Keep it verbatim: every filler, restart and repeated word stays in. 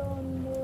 on the